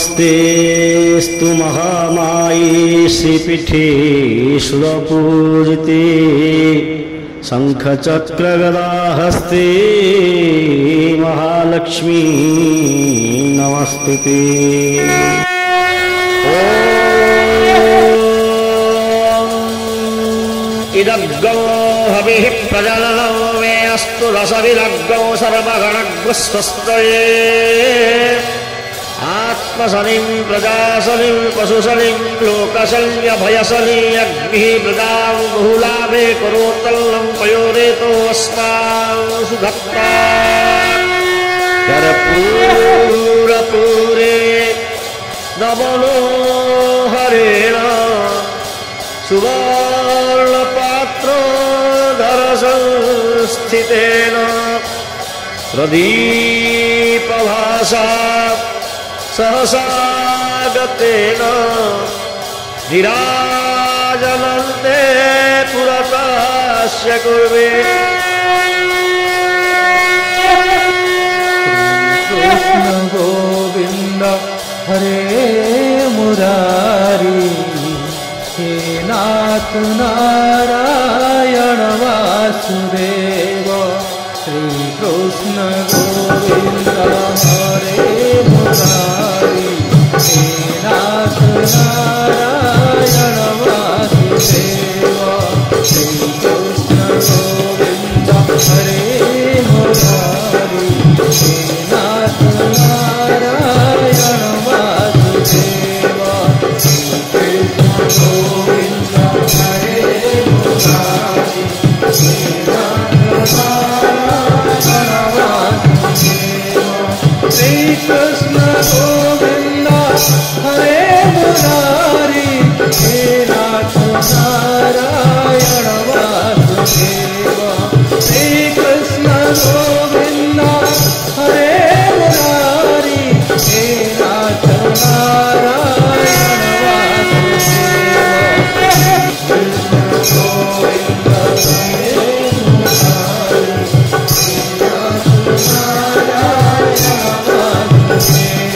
नमस्तेस्तु महामाये श्रीपीठे सुरपूजिते शंखचक्रगदाहस्ते महालक्ष्मी नमस्ते ते। इदग्गो हविः प्रज्वलनं मे अस्तु रसविलग्गो सर्वगणग्स्वस्तये आत्मसलिं प्रजासलिं पशुसलिं लोकसल्यभयसलिं अग्निः प्रजां बहुलाभे करोत्तल्लं पयोरेतो अस्मां सुधत्ता कर्पूरपूरे नमो हरेण सुवर्णपात्रोदरसंस्थितेन प्रदीपभासा सहसा गतेन विराजनन्ते पुरतस्य कुर्वे कृष्ण गोविंद हरे मुरारी हे नाथ नारायण वासुदेव श्री कृष्ण गोविंद हरे मुरारी हे नाथ नारायण वासुदेव श्री कृष्ण गोविंद हरे मुरारी हे नाथ नारायण वासुदेव श्री कृष्ण गोविंद हरे मुरारी हे नाथ Shri Krishna Govinda Hare Murari He Nath Narayana Vasudeva Shri Krishna Govinda Hare Murari He Nath Narayana Vasudeva Krishna Govinda Hare Murari He Nath Narayana Vasudeva We'll be right back.